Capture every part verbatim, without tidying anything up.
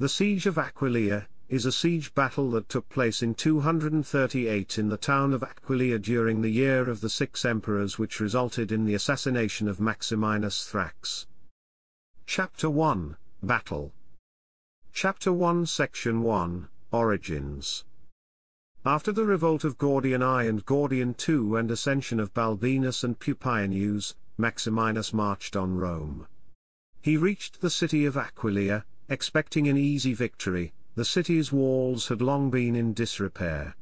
The siege of Aquileia is a siege battle that took place in two hundred thirty-eight in the town of Aquileia during the year of the six emperors, which resulted in the assassination of Maximinus Thrax. Chapter one, Battle. Chapter one, Section one, Origins. After the revolt of Gordian I and Gordian the Second and ascension of Balbinus and Pupienus, Maximinus marched on Rome. He reached the city of Aquileia, expecting an easy victory. The city's walls had long been in disrepair.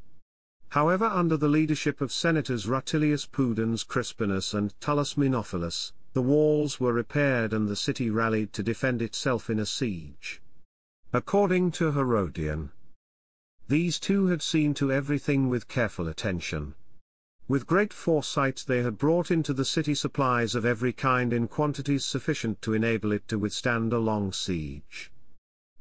However, under the leadership of Senators Rutilius Pudens Crispinus and Tullus Menophilus, the walls were repaired and the city rallied to defend itself in a siege. According to Herodian, these two had seen to everything with careful attention. With great foresight they had brought into the city supplies of every kind in quantities sufficient to enable it to withstand a long siege.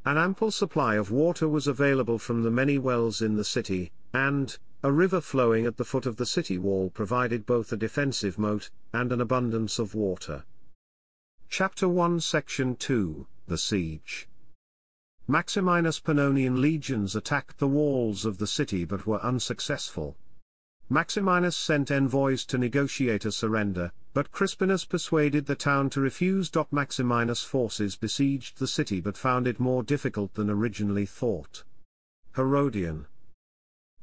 An ample supply of water was available from the many wells in the city, and a river flowing at the foot of the city wall provided both a defensive moat and an abundance of water. Chapter one, Section two, The Siege. Maximinus' Pannonian legions attacked the walls of the city but were unsuccessful. Maximinus sent envoys to negotiate a surrender, but Crispinus persuaded the town to refuse. Maximinus' forces besieged the city but found it more difficult than originally thought. Herodian.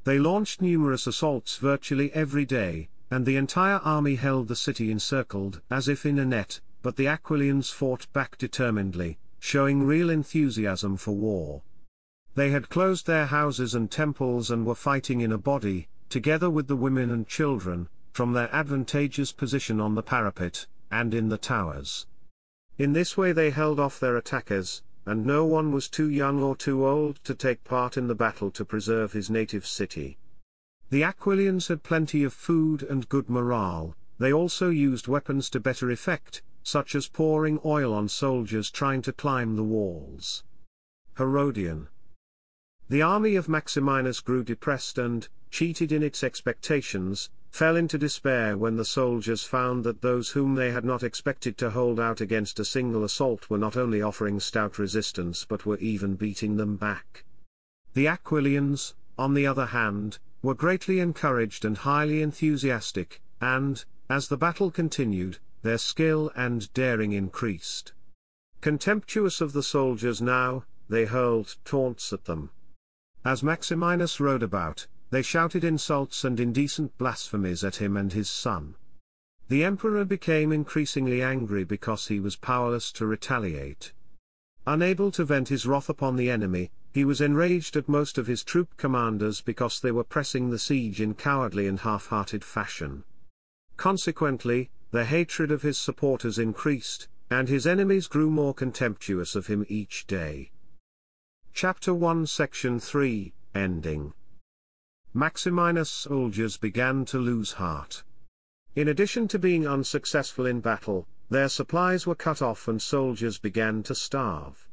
They launched numerous assaults virtually every day, and the entire army held the city encircled as if in a net, but the Aquilians fought back determinedly, showing real enthusiasm for war. They had closed their houses and temples and were fighting in a body, together with the women and children, from their advantageous position on the parapet, and in the towers. In this way they held off their attackers, and no one was too young or too old to take part in the battle to preserve his native city. The Aquilians had plenty of food and good morale. They also used weapons to better effect, such as pouring oil on soldiers trying to climb the walls. Herodian. The army of Maximinus grew depressed and, cheated in its expectations, fell into despair when the soldiers found that those whom they had not expected to hold out against a single assault were not only offering stout resistance but were even beating them back. The Aquilians, on the other hand, were greatly encouraged and highly enthusiastic, and, as the battle continued, their skill and daring increased. Contemptuous of the soldiers now, they hurled taunts at them. As Maximinus rode about, they shouted insults and indecent blasphemies at him and his son. The emperor became increasingly angry because he was powerless to retaliate. Unable to vent his wrath upon the enemy, he was enraged at most of his troop commanders because they were pressing the siege in cowardly and half-hearted fashion. Consequently, the hatred of his supporters increased, and his enemies grew more contemptuous of him each day. Chapter one, Section three, Ending. Maximinus' soldiers began to lose heart. In addition to being unsuccessful in battle, their supplies were cut off and soldiers began to starve.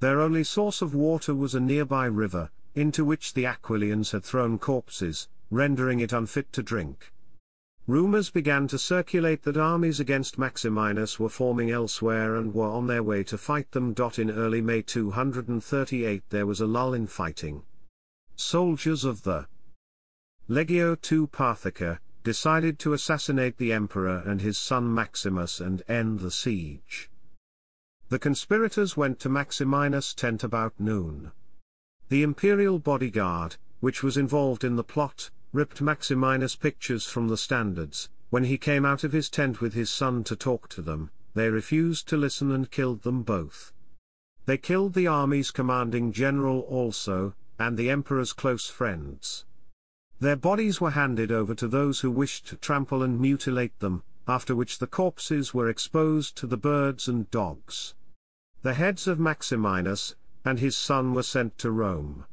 Their only source of water was a nearby river, into which the Aquilians had thrown corpses, rendering it unfit to drink. Rumors began to circulate that armies against Maximinus were forming elsewhere and were on their way to fight them. In early May two hundred thirty-eight there was a lull in fighting. Soldiers of the Legio the Second Parthica decided to assassinate the emperor and his son Maximus and end the siege. The conspirators went to Maximinus' tent about noon. The imperial bodyguard, which was involved in the plot, ripped Maximinus' pictures from the standards. When he came out of his tent with his son to talk to them, they refused to listen and killed them both. They killed the army's commanding general also, and the emperor's close friends. Their bodies were handed over to those who wished to trample and mutilate them, after which the corpses were exposed to the birds and dogs. The heads of Maximinus and his son were sent to Rome.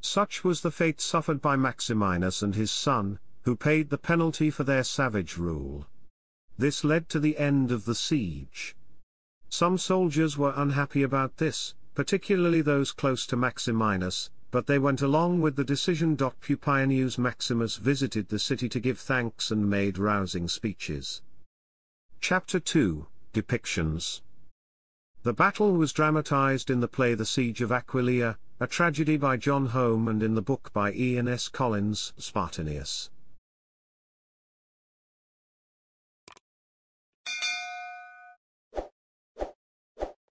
Such was the fate suffered by Maximinus and his son, who paid the penalty for their savage rule. This led to the end of the siege. Some soldiers were unhappy about this, particularly those close to Maximinus, but they went along with the decision. Pupienus Maximus visited the city to give thanks and made rousing speeches. Chapter two, Depictions. The battle was dramatized in the play The Siege of Aquileia, a tragedy by John Home, and in the book by E. N. S. Collins, Spartanius.